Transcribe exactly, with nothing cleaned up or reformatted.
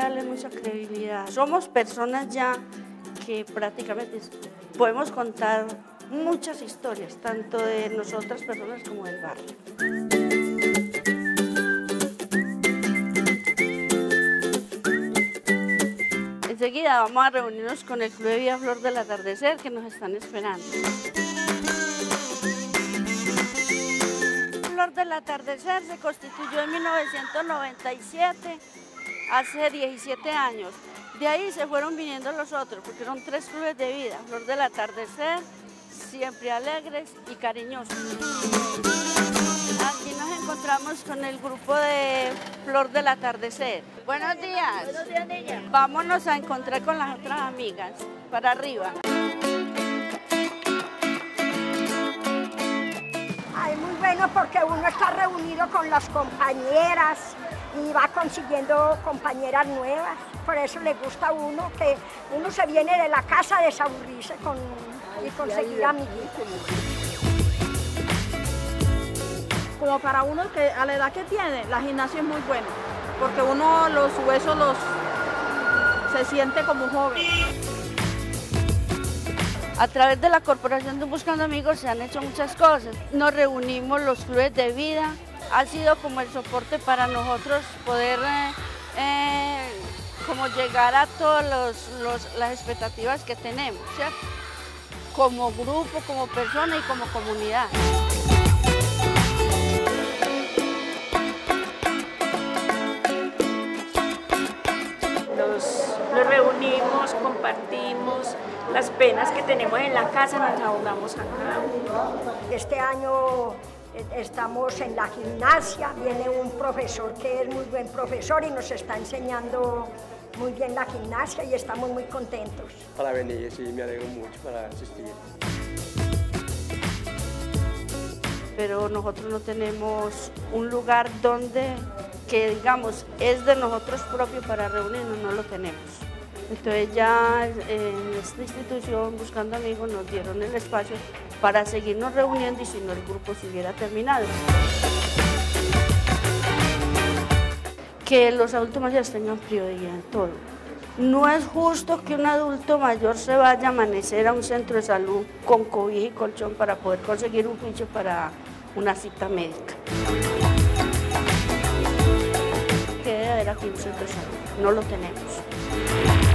darle mucha credibilidad. Somos personas ya que prácticamente podemos contar muchas historias, tanto de nosotras personas como del barrio. Enseguida vamos a reunirnos con el Club de Villa Flor del Atardecer, que nos están esperando. Flor del Atardecer se constituyó en mil novecientos noventa y siete, hace diecisiete años. De ahí se fueron viniendo los otros, porque son tres clubes de vida: Flor del Atardecer, Siempre Alegres y Cariñosos. Aquí nos encontramos con el grupo de Flor del Atardecer. Buenos días. Buenos días, niña. Vámonos a encontrar con las otras amigas, para arriba. Ay, muy bueno, porque uno está reunido con las compañeras y va consiguiendo compañeras nuevas. Por eso le gusta a uno, que uno se viene de la casa a desaburrirse con, ay, y conseguir amiguitos. Como para uno que a la edad que tiene, la gimnasia es muy buena, porque uno los huesos los, se siente como joven. A través de la Corporación de Buscando Amigos se han hecho muchas cosas. Nos reunimos los clubes de vida, ha sido como el soporte para nosotros poder eh, eh, como llegar a todas las expectativas que tenemos, ¿cierto? Como grupo, como persona y como comunidad. Nos reunimos, compartimos las penas que tenemos en la casa, nos ahogamos acá. Este año estamos en la gimnasia, viene un profesor que es muy buen profesor y nos está enseñando muy bien la gimnasia y estamos muy contentos. Para venir, sí, me alegro mucho para asistir. Pero nosotros no tenemos un lugar donde que digamos es de nosotros propios para reunirnos, no lo tenemos. Entonces ya en esta institución Buscando Amigos nos dieron el espacio para seguirnos reuniendo y si no el grupo se hubiera terminado. Que los adultos mayores tengan prioridad en todo. No es justo que un adulto mayor se vaya a amanecer a un centro de salud con cobija y colchón para poder conseguir un pinche para una cita médica. Que debe haber aquí un centro de salud, no lo tenemos.